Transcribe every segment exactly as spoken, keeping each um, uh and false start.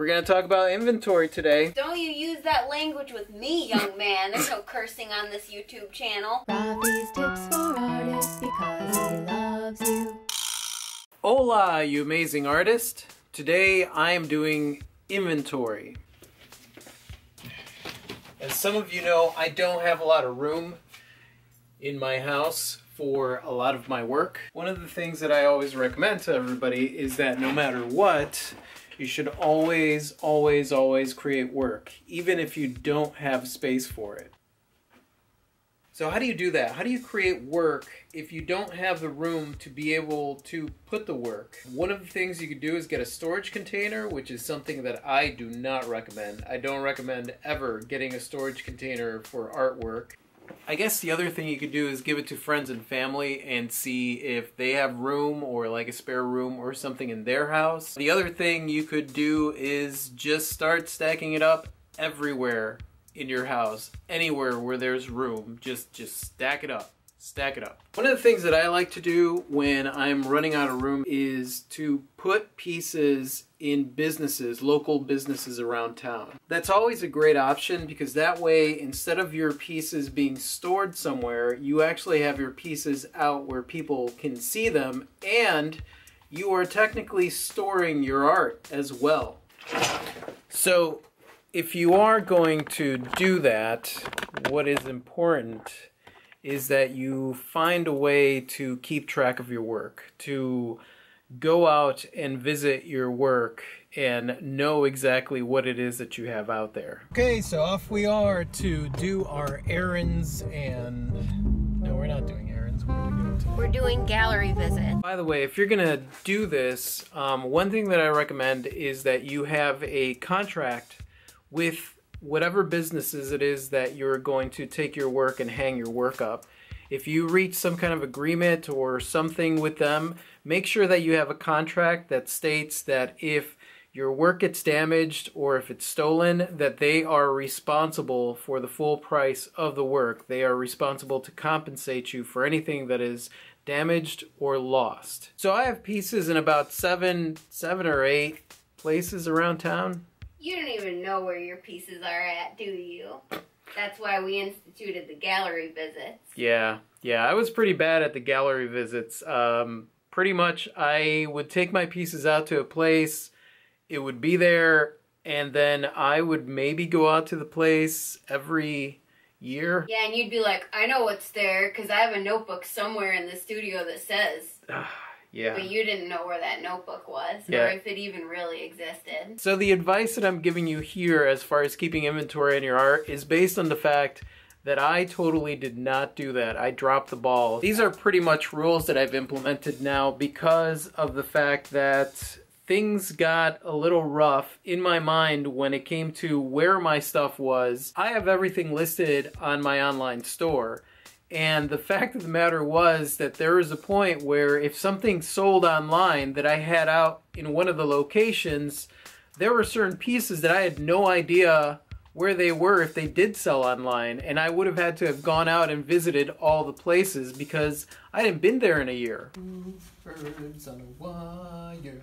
We're going to talk about inventory today. Don't you use that language with me, young man. There's no cursing on this YouTube channel. Robbie's tips for artists because he loves you. Hola, you amazing artist. Today I am doing inventory. As some of you know, I don't have a lot of room in my house for a lot of my work. One of the things that I always recommend to everybody is that no matter what, you should always, always, always create work, even if you don't have space for it. So how do you do that? How do you create work if you don't have the room to be able to put the work? One of the things you could do is get a storage container, which is something that I do not recommend. I don't recommend ever getting a storage container for artwork. I guess the other thing you could do is give it to friends and family and see if they have room or like a spare room or something in their house. The other thing you could do is just start stacking it up everywhere in your house, anywhere where there's room. Just, just stack it up, stack it up. One of the things that I like to do when I'm running out of room is to put pieces in businesses, local businesses around town. That's always a great option because that way, instead of your pieces being stored somewhere, you actually have your pieces out where people can see them, and you are technically storing your art as well. So if you are going to do that, what is important is that you find a way to keep track of your work, to go out and visit your work and know exactly what it is that you have out there. Okay, so off we are to do our errands, and no, we're not doing errands. What are we doing today? We're doing gallery visit. By the way, if you're gonna do this, um, one thing that I recommend is that you have a contract with whatever businesses it is that you're going to take your work and hang your work up. If you reach some kind of agreement or something with them, make sure that you have a contract that states that if your work gets damaged or if it's stolen, that they are responsible for the full price of the work. They are responsible to compensate you for anything that is damaged or lost. So I have pieces in about seven, seven or eight places around town. You don't even know where your pieces are at, do you? That's why we instituted the gallery visits. Yeah, yeah, I was pretty bad at the gallery visits. Um, pretty much I would take my pieces out to a place, it would be there, and then I would maybe go out to the place every year. Yeah, and you'd be like, I know what's there, because I have a notebook somewhere in the studio that says. Yeah. But you didn't know where that notebook was, yeah, or if it even really existed. So the advice that I'm giving you here as far as keeping inventory in your art is based on the fact that I totally did not do that. I dropped the ball. These are pretty much rules that I've implemented now because of the fact that things got a little rough in my mind when it came to where my stuff was. I have everything listed on my online store. And the fact of the matter was that there was a point where if something sold online that I had out in one of the locations, there were certain pieces that I had no idea where they were if they did sell online. And I would have had to have gone out and visited all the places because I hadn't been there in a year. Two birds on a wire.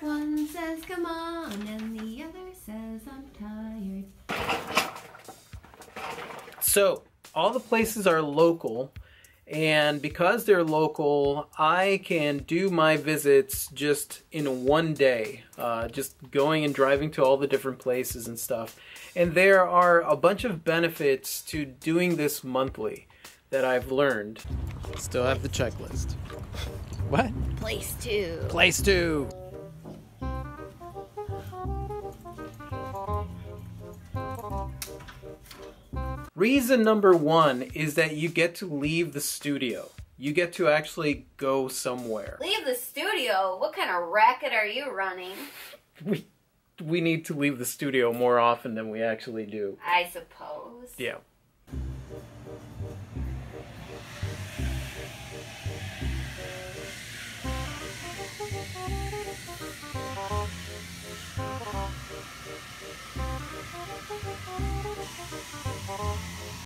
One says come on and the other says I'm tired. So all the places are local, and because they're local, I can do my visits just in one day, uh, just going and driving to all the different places and stuff. And there are a bunch of benefits to doing this monthly that I've learned. Still have the checklist. What? Place two. Place two. Reason number one is that you get to leave the studio. You get to actually go somewhere. Leave the studio? What kind of racket are you running? We, we need to leave the studio more often than we actually do. I suppose. Yeah.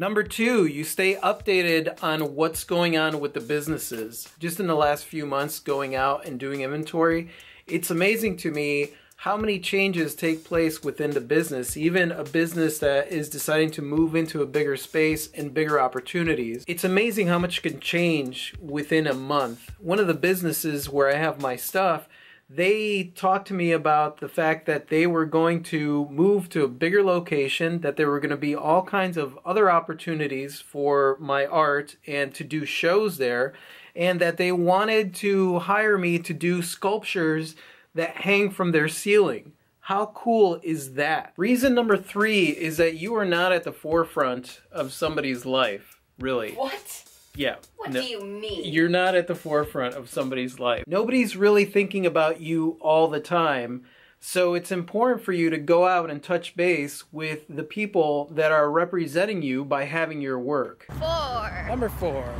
Number two, you stay updated on what's going on with the businesses. Just in the last few months going out and doing inventory, it's amazing to me how many changes take place within the business, even a business that is deciding to move into a bigger space and bigger opportunities. It's amazing how much can change within a month. One of the businesses where I have my stuff, they talked to me about the fact that they were going to move to a bigger location, that there were going to be all kinds of other opportunities for my art and to do shows there, and that they wanted to hire me to do sculptures that hang from their ceiling. How cool is that? Reason number three is that you are not at the forefront of somebody's life, really. What? Yeah. What no, do you mean? You're not at the forefront of somebody's life. Nobody's really thinking about you all the time, so it's important for you to go out and touch base with the people that are representing you by having your work. Four. Number four.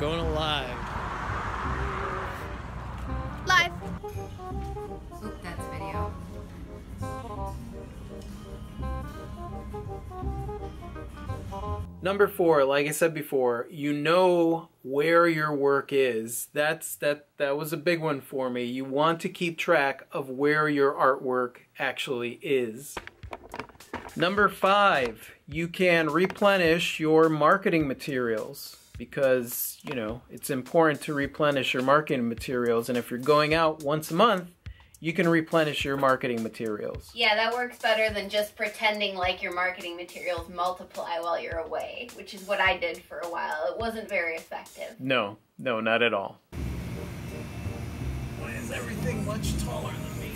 Going alive. Live. Oop, that's video. Number four, like I said before, you know where your work is. That's that that was a big one for me. You want to keep track of where your artwork actually is. Number five, you can replenish your marketing materials, because, you know, it's important to replenish your marketing materials, and if you're going out once a month, you can replenish your marketing materials. Yeah, that works better than just pretending like your marketing materials multiply while you're away, which is what I did for a while. It wasn't very effective. No, no, not at all. Why is everything much taller than me?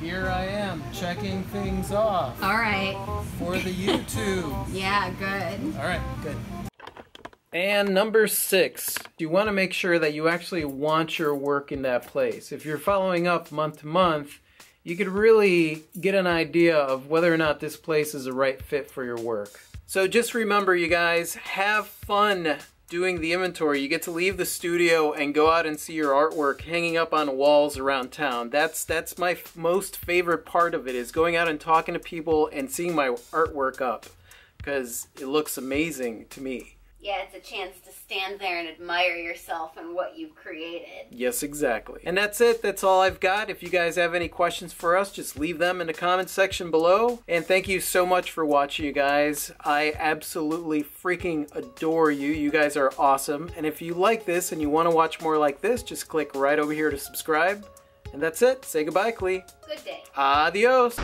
Here I am, checking things off. All right. For the YouTube. Yeah, good. All right, good. And number six, you want to make sure that you actually want your work in that place. If you're following up month to month, you could really get an idea of whether or not this place is the right fit for your work. So just remember, you guys, have fun doing the inventory. You get to leave the studio and go out and see your artwork hanging up on walls around town. That's, that's my most favorite part of it, is going out and talking to people and seeing my artwork up, because it looks amazing to me. Yeah, it's a chance to stand there and admire yourself and what you've created. Yes, exactly. And that's it. That's all I've got. If you guys have any questions for us, just leave them in the comments section below. And thank you so much for watching, you guys. I absolutely freaking adore you. You guys are awesome. And if you like this and you want to watch more like this, just click right over here to subscribe. And that's it. Say goodbye, Klee. Good day. Adios.